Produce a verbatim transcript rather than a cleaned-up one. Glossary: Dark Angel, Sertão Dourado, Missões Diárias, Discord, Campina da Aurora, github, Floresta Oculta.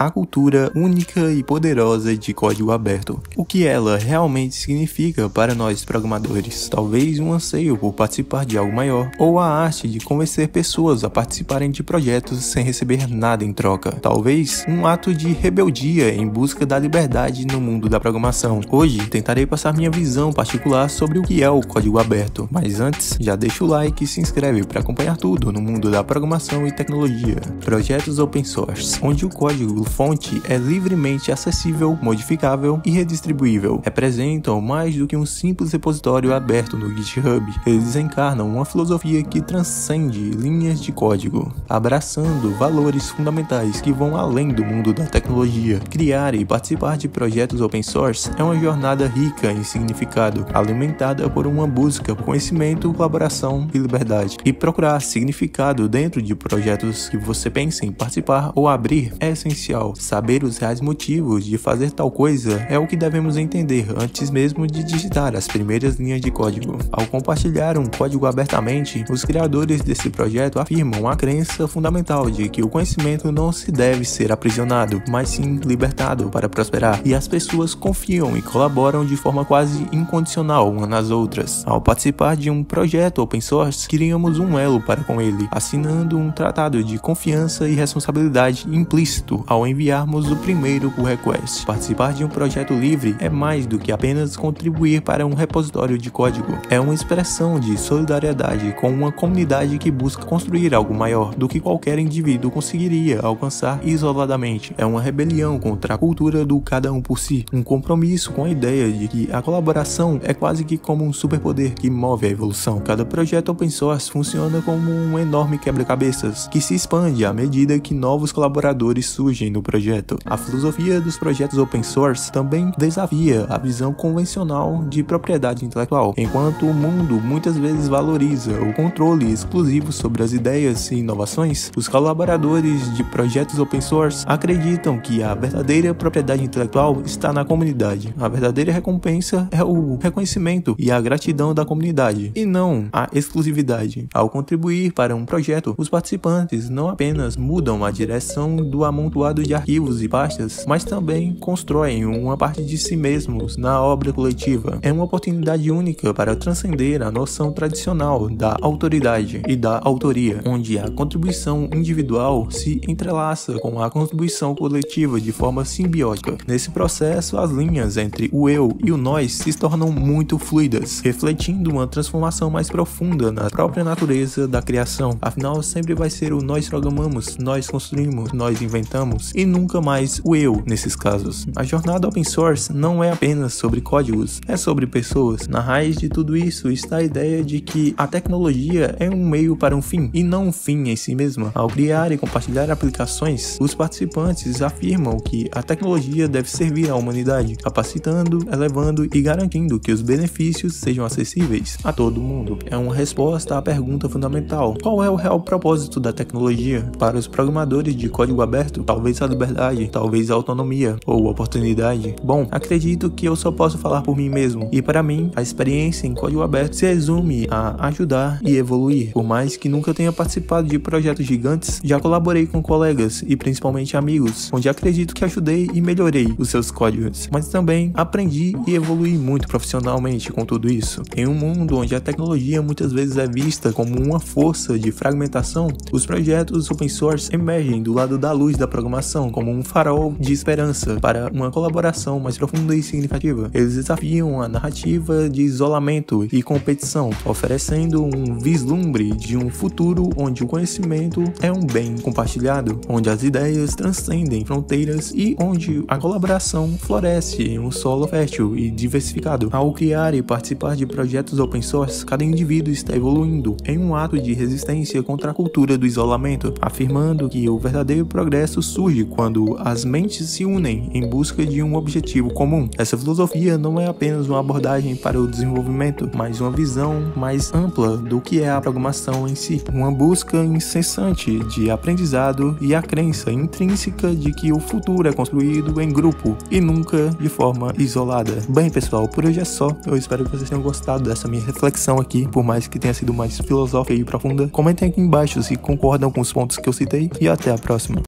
a cultura única e poderosa de código aberto. O que ela realmente significa para nós programadores? Talvez um anseio por participar de algo maior, ou a arte de convencer pessoas a participarem de projetos sem receber nada em troca. Talvez um ato de rebeldia em busca da liberdade no mundo da programação. Hoje tentarei passar minha visão particular sobre o que é o código aberto, mas antes já deixa o like e se inscreve para acompanhar tudo no mundo da programação e tecnologia. Projetos open source, onde o código fonte é livremente acessível, modificável e redistribuível, representam mais do que um simples repositório aberto no GitHub. Eles encarnam uma filosofia que transcende linhas de código, abraçando valores fundamentais que vão além do mundo da tecnologia. Criar e participar de projetos open source é uma jornada rica em significado, alimentada por uma busca por conhecimento, colaboração e liberdade. E procurar significado dentro de projetos que você pensa em participar ou abrir é essencial. Saber os reais motivos de fazer tal coisa é o que devemos entender antes mesmo de digitar as primeiras linhas de código. Ao compartilhar um código abertamente, os criadores desse projeto afirmam a crença fundamental de que o conhecimento não se deve ser aprisionado, mas sim libertado para prosperar, e as pessoas confiam e colaboram de forma quase incondicional umas nas outras. Ao participar de um projeto open source, criamos um elo para com ele, assinando um tratado de confiança e responsabilidade implícito ao enviarmos o primeiro pull request. Participar de um projeto livre é mais do que apenas contribuir para um repositório de código. É uma expressão de solidariedade com uma comunidade que busca construir algo maior do que qualquer indivíduo conseguiria alcançar isoladamente. É uma rebelião contra a cultura do cada um por si, um compromisso com a ideia de que a colaboração é quase que como um superpoder que move a evolução. Cada projeto open source funciona como um enorme quebra-cabeças que se expande à medida que novos colaboradores surgem no projeto. A filosofia dos projetos open source também desafia a visão convencional de propriedade intelectual. Enquanto o mundo muitas vezes valoriza o controle exclusivo sobre as ideias e inovações, os colaboradores de projetos open source acreditam que a verdadeira propriedade intelectual está na comunidade. A verdadeira recompensa é o reconhecimento e a gratidão da comunidade, e não a exclusividade. Ao contribuir para um projeto, os participantes não apenas mudam a direção do amontoado de arquivos e pastas, mas também constroem uma parte de si mesmos na obra coletiva. É uma oportunidade única para transcender a noção tradicional da autoridade e da autoria, onde a contribuição individual se entrelaça com a contribuição coletiva de forma simbiótica. Nesse processo, as linhas entre o eu e o nós se tornam muito fluidas, refletindo uma transformação mais profunda na própria natureza da criação. Afinal, sempre vai ser o nós programamos, nós construímos, nós inventamos, e nunca mais o eu nesses casos. A jornada open source não é apenas sobre códigos, é sobre pessoas. Na raiz de tudo isso está a ideia de que a tecnologia é um meio para um fim, e não um fim em si mesma. Ao criar e compartilhar aplicações, os participantes afirmam que a tecnologia deve servir à humanidade, capacitando, elevando e garantindo que os benefícios sejam acessíveis a todo mundo. É uma resposta à pergunta fundamental: qual é o real propósito da tecnologia? Para os programadores de código aberto, talvez Talvez a liberdade, talvez a autonomia ou oportunidade. Bom, acredito que eu só posso falar por mim mesmo, e para mim, a experiência em código aberto se resume a ajudar e evoluir. Por mais que nunca tenha participado de projetos gigantes, já colaborei com colegas e principalmente amigos, onde acredito que ajudei e melhorei os seus códigos, mas também aprendi e evolui muito profissionalmente com tudo isso. Em um mundo onde a tecnologia muitas vezes é vista como uma força de fragmentação, os projetos open source emergem do lado da luz da programação como um farol de esperança para uma colaboração mais profunda e significativa. Eles desafiam a narrativa de isolamento e competição, oferecendo um vislumbre de um futuro onde o conhecimento é um bem compartilhado, onde as ideias transcendem fronteiras e onde a colaboração floresce em um solo fértil e diversificado. Ao criar e participar de projetos open source, cada indivíduo está evoluindo em um ato de resistência contra a cultura do isolamento, afirmando que o verdadeiro progresso surge quando as mentes se unem em busca de um objetivo comum. Essa filosofia não é apenas uma abordagem para o desenvolvimento, mas uma visão mais ampla do que é a programação em si. Uma busca incessante de aprendizado e a crença intrínseca de que o futuro é construído em grupo e nunca de forma isolada. Bem, pessoal, por hoje é só. Eu espero que vocês tenham gostado dessa minha reflexão aqui, por mais que tenha sido mais filosófica e profunda. Comentem aqui embaixo se concordam com os pontos que eu citei e até a próxima.